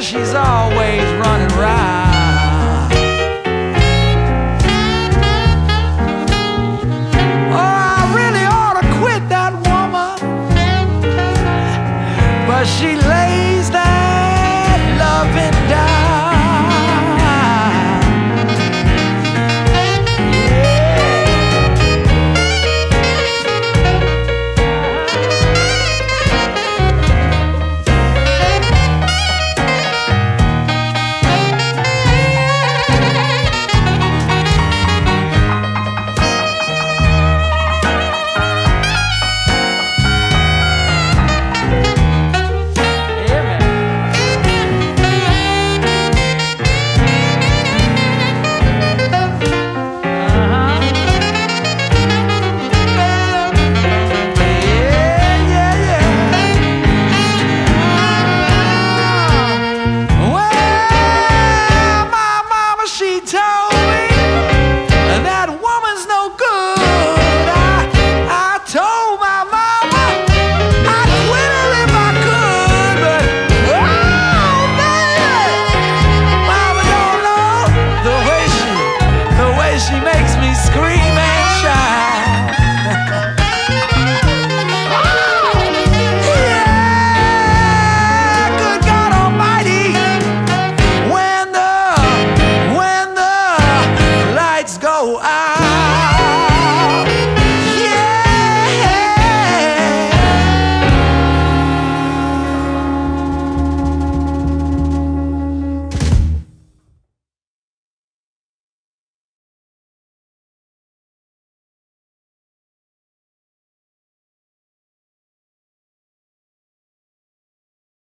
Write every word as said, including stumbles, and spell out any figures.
She's all